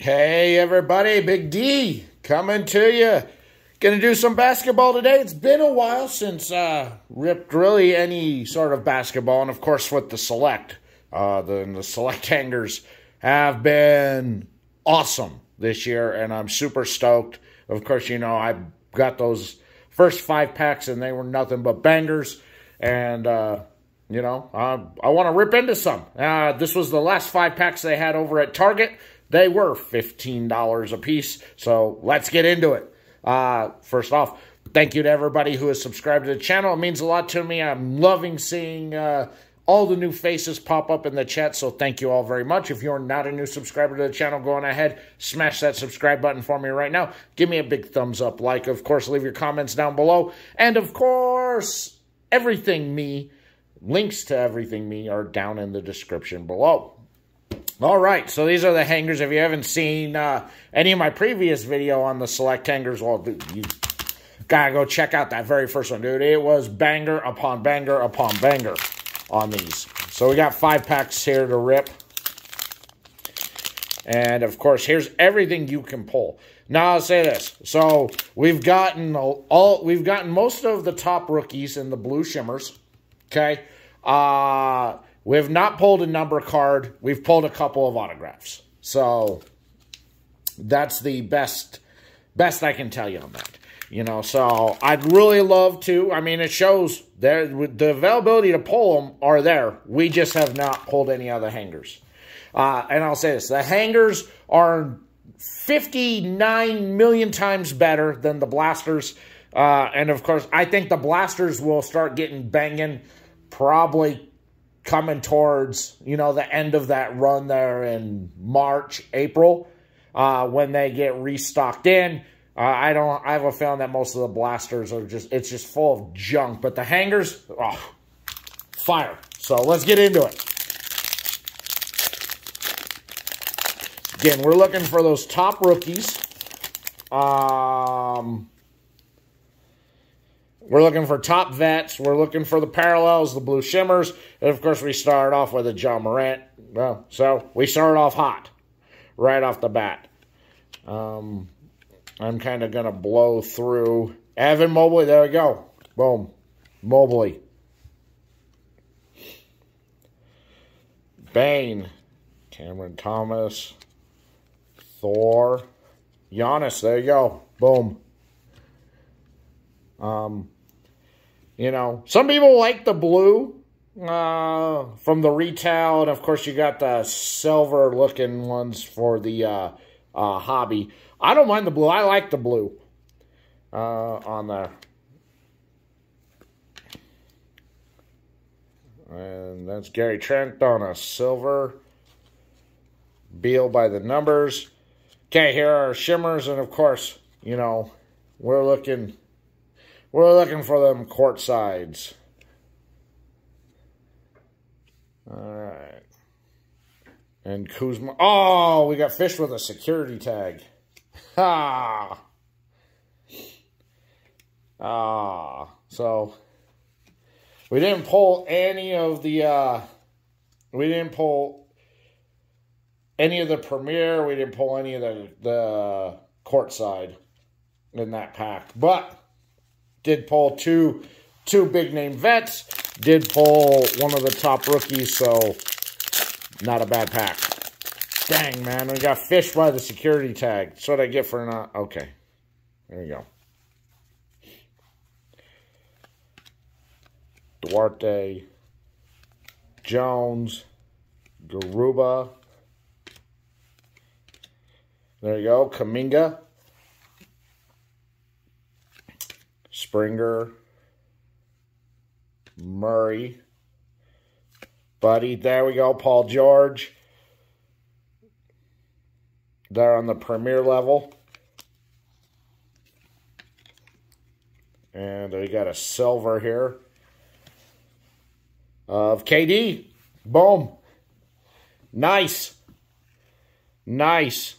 Hey, everybody, Big D coming to you. Going to do some basketball today. It's been a while since ripped really any sort of basketball. And, of course, with the Select, the Select hangers have been awesome this year, and I'm super stoked. Of course, you know, I got those first 5 packs, and they were nothing but bangers. And, you know, I want to rip into some. This was the last 5 packs they had over at Target. They were $15 a piece, so let's get into it. First off, thank you to everybody who has subscribed to the channel. It means a lot to me. I'm loving seeing all the new faces pop up in the chat, so thank you all very much. If you're not a new subscriber to the channel, go on ahead, smash that subscribe button for me right now. Give me a big thumbs up, like, of course, leave your comments down below. And, of course, everything me, links to everything me are down in the description below. All right, so these are the hangers. If you haven't seen any of my previous video on the Select hangers, well, dude, you gotta go check out that very first one, dude. It was banger upon banger upon banger on these. So we got 5 packs here to rip. And, of course, here's everything you can pull. Now, I'll say this. So we've gotten most of the top rookies in the blue shimmers, okay? We have not pulled a number card. We've pulled a couple of autographs. So that's the best I can tell you on that. You know, so I'd really love to. I mean, it shows there the availability to pull them are there. We just have not pulled any other hangers. And I'll say this. The hangers are 59 million times better than the blasters. And, of course, I think the blasters will start getting banging probably coming towards, you know, the end of that run there in March, April, when they get restocked in. I have a feeling that most of the blasters are just full of junk. But the hangers, oh, fire. So let's get into it. Again, we're looking for those top rookies. We're looking for top vets. We're looking for the parallels, the blue shimmers. And, of course, we start off with a Ja Morant. Well, so we start off hot right off the bat. I'm kind of going to blow through. Evan Mobley, there we go. Boom. Mobley. Bane. Cameron Thomas. Thor. Giannis, there you go. Boom. You know, some people like the blue from the retail, and, of course, you got the silver-looking ones for the hobby. I don't mind the blue. I like the blue on there. And that's Gary Trent on a silver. Beal by the numbers. Okay, here are our shimmers, and, of course, you know, we're looking for them court sides. All right. And Kuzma. Oh, we got fished with a security tag. Ha! Ah. So we didn't pull any of the. We didn't pull any of the premiere. We didn't pull any of the court side in that pack, but. Did pull two big-name vets. Did pull one of the top rookies, so not a bad pack. Dang, man, we got fished by the security tag. That's what I get for not... Okay, there we go. Duarte. Jones. Garuba. There you go, Kuminga. Springer, Murray, Buddy, there we go, Paul George. They're on the premier level. And we got a silver here of KD. Boom. Nice. Nice.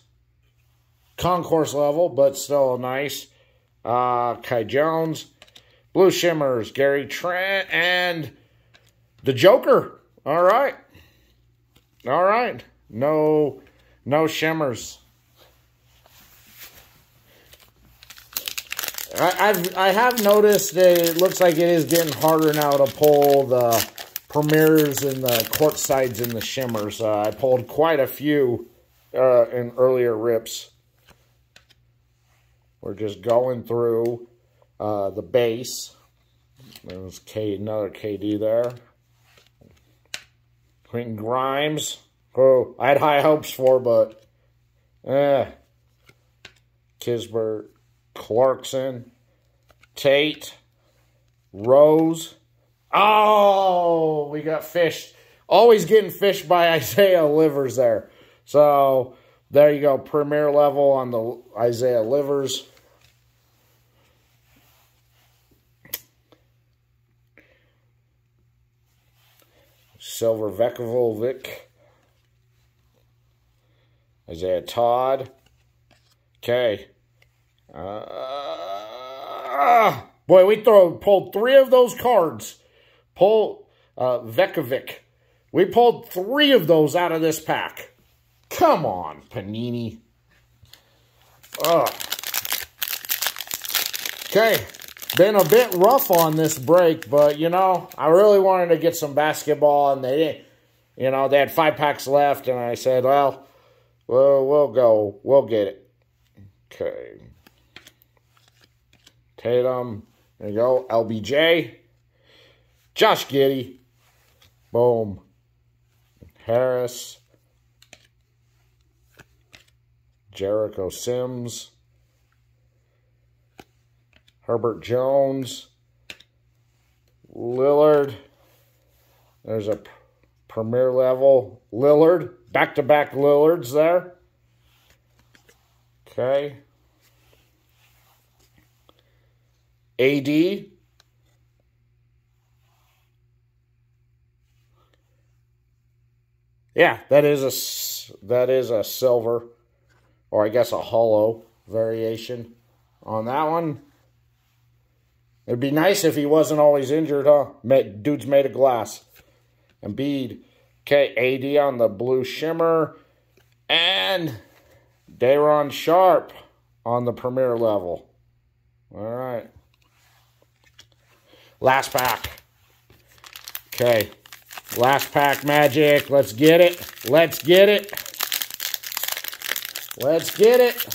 Concourse level, but still nice. Kai Jones, blue shimmers, Gary Trent, and The Joker. All right. No shimmers. I have noticed that it looks like it is getting harder now to pull the premieres and the court sides and the shimmers. I pulled quite a few in earlier rips. We're just going through the base. There's another KD there. Quentin Grimes, who I had high hopes for, but Kisbert, Clarkson, Tate, Rose. Oh, we got fished. Always getting fished by Isaiah Livers there. So there you go, premier level on the Isaiah Livers. Silver Vekovic, Isaiah Todd. Okay. Boy, we pulled three of those cards. Vekovic. We pulled three of those out of this pack. Come on, Panini. Okay. Been a bit rough on this break, but, you know, I really wanted to get some basketball, and they, you know, they had 5 packs left, and I said, well, we'll get it. Okay. Tatum. There you go. LBJ. Josh Giddey. Boom. Harris. Jericho Sims. Herbert Jones, Lillard, there's a premier level, Lillard, back-to-back Lillards there. Okay. AD. Yeah, that is a silver, or I guess a hollow variation on that one. It'd be nice if he wasn't always injured, huh? Dude's made of glass. Embiid. Okay, AD on the blue shimmer. And Dayron Sharpe on the premier level. All right. Last pack. Okay. Last pack magic. Let's get it. Let's get it. Let's get it.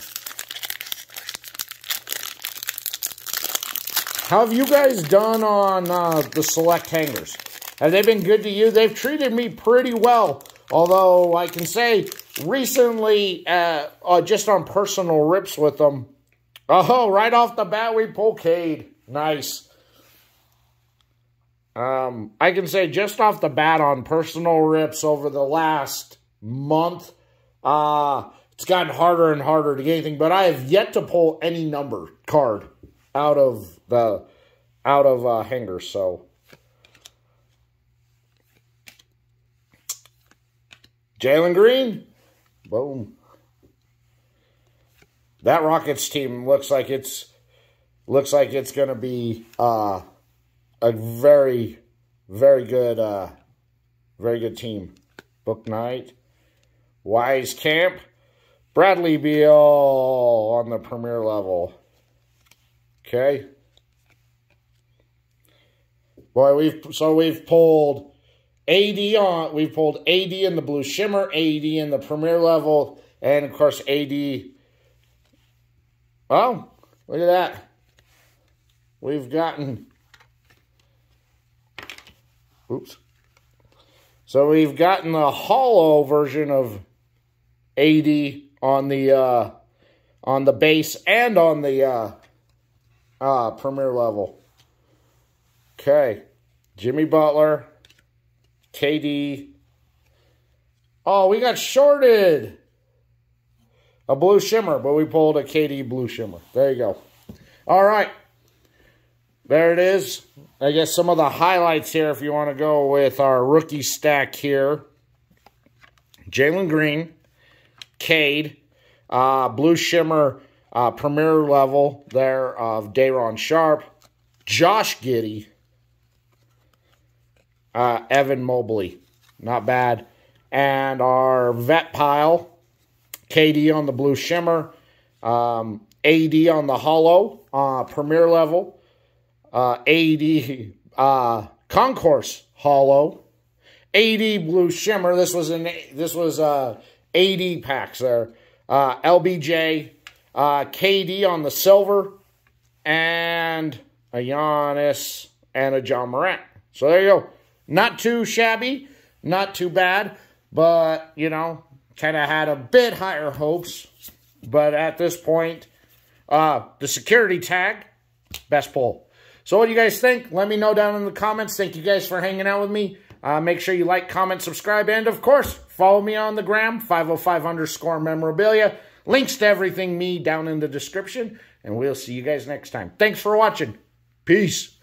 How have you guys done on the Select hangers? Have they been good to you? They've treated me pretty well. Although, I can say, recently, just on personal rips with them. Oh, right off the bat, we pull Cade. Nice. I can say, just off the bat on personal rips over the last month, it's gotten harder and harder to get anything. But I have yet to pull any number card out of hanger. So Jalen Green, boom. That Rockets team looks like it's going to be a very, very good team. Book Night, Wise Camp, Bradley Beal on the premier level. Okay. Boy, we've pulled AD on. We've pulled AD in the blue shimmer, AD in the premier level, and of course AD. Oh, look at that. We've gotten. Oops. So we've gotten the hollow version of AD on the base and on the. Premier level. Okay. Jimmy Butler. KD. Oh, we got shorted. A blue shimmer, but we pulled a KD blue shimmer. There you go. All right. There it is. I guess some of the highlights here, if you want to go with our rookie stack here. Jalen Green. Cade. Blue shimmer. Premier level there of Dayron Sharpe, Josh Giddey, Evan Mobley, not bad, and our vet pile, KD on the blue shimmer, AD on the hollow, premier level, AD concourse hollow, AD blue shimmer. This was AD packs there. LBJ, KD on the silver, and a Giannis and a Ja Morant. So there you go. Not too shabby, not too bad, but, you know, kind of had a bit higher hopes. But at this point, the security tag, best pull. So what do you guys think? Let me know down in the comments. Thank you guys for hanging out with me. Make sure you like, comment, subscribe, and, of course, follow me on the gram, 505_memorabilia. Links to everything me down in the description, and we'll see you guys next time. Thanks for watching. Peace.